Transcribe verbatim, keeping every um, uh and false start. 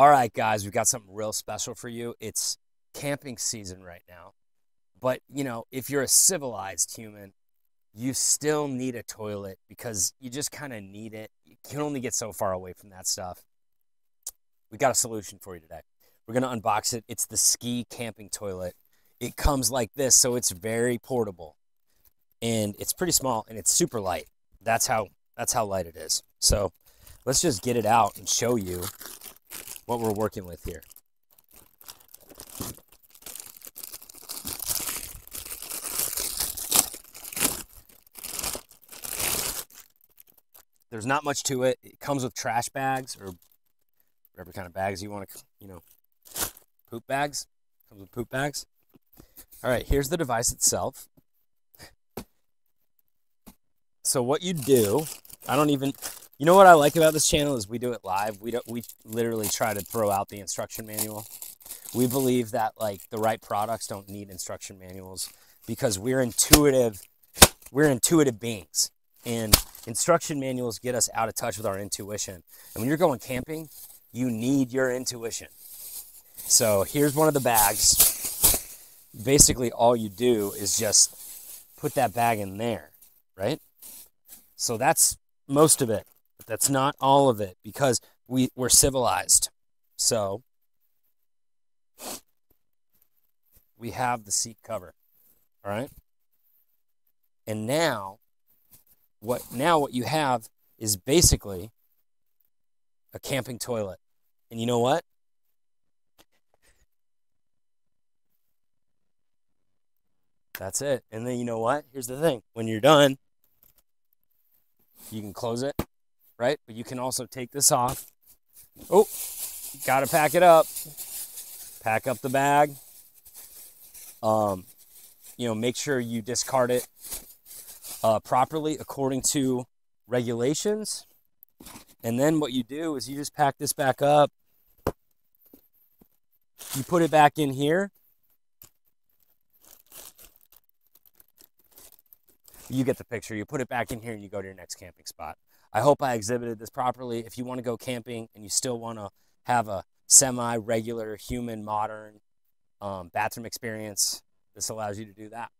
All right, guys, we've got something real special for you. It's camping season right now. But, you know, if you're a civilized human, you still need a toilet because you just kind of need it. You can only get so far away from that stuff. We got a solution for you today. We're going to unbox it. It's the Ski Camping Toilet. It comes like this, so it's very portable. And it's pretty small, and it's super light. That's how, that's how light it is. So let's just get it out and show you what we're working with here. There's not much to it. It comes with trash bags or whatever kind of bags you want to, you know, poop bags. Comes with poop bags. All right, here's the device itself. So what you do, I don't even... You know what I like about this channel is we do it live. We don't. We literally try to throw out the instruction manual. We believe that like the right products don't need instruction manuals because we're intuitive. We're intuitive beings, and instruction manuals get us out of touch with our intuition. And when you're going camping, you need your intuition. So here's one of the bags. Basically, all you do is just put that bag in there, right? So that's most of it. But that's not all of it because we, we're civilized. So we have the seat cover. All right. And now what now what you have is basically a camping toilet. And you know what? That's it. And then you know what? Here's the thing. When you're done, you can close it. Right? But you can also take this off. Oh, gotta pack it up. Pack up the bag. Um, you know, make sure you discard it uh, properly according to regulations. And then what you do is you just pack this back up. You put it back in here. You get the picture. You put it back in here and you go to your next camping spot. I hope I exhibited this properly. If you want to go camping and you still want to have a semi-regular, human, modern um, bathroom experience, this allows you to do that.